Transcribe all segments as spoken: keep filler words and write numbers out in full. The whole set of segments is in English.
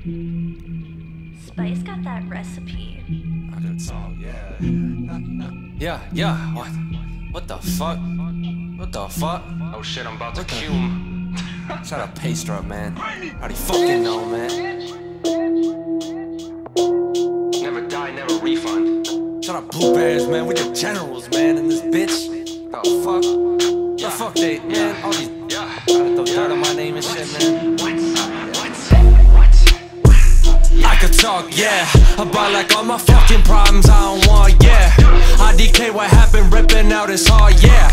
Spice got that recipe. Oh, that song, yeah. Yeah, yeah. What? What the fuck? What the fuck? Oh shit, I'm about to kill him. Shut up, Paystrup, man. How do you fucking know, man? Never die, never refund. Shut up, Blue Bears, man. We the generals, man, in this bitch. The fuck? The yeah. fuck they, man? Yeah. All these. Yeah. Gotta throw dirt on my name and shit, man. I could talk, yeah, about like all my fucking problems I don't want, yeah. I D K what happened, ripping out his heart, yeah.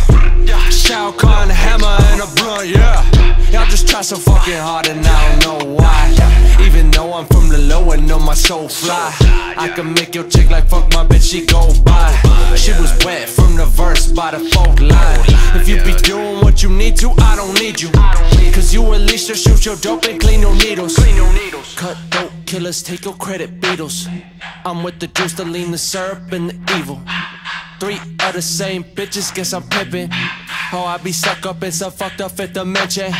Shao Kahn, hammer and a blunt, yeah. Y'all just try so fucking hard and I don't know why. Even though I'm from the low and know my soul fly, I can make your chick like fuck my bitch, she go by. She was wet from the verse by the folk line. If you be doing what you need to, I don't need you, cause you at least just shoot your dope and clean your needles. Cut dope killers, take your credit, Beatles. I'm with the juice, the lean, the syrup, and the evil. Three of the same bitches, guess I'm pimpin'. Oh, I be stuck up in some fucked up fifth dimension.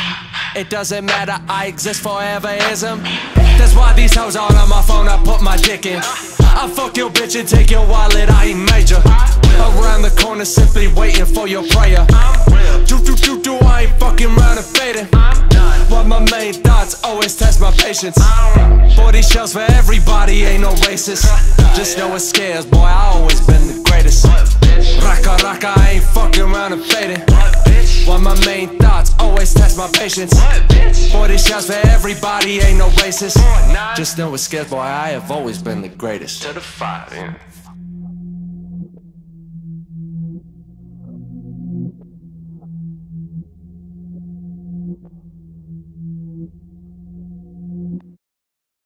It doesn't matter, I exist foreverism. That's why these hoes all on my phone, I put my dick in. I fuck your bitch and take your wallet, I ain't major. Around the corner, simply waiting for your prayer. Do, do, do, do, I ain't fucking round and fading. But my main thoughts always test my patience. forty shells for everybody, ain't no racist. Just know it scares, boy, I always been the greatest. Raka raka, I ain't fucking around and fading. But my main thoughts always test my patience. forty shells for everybody, ain't no racist. Just know it scares, boy, I have always been the greatest. To the five, yeah.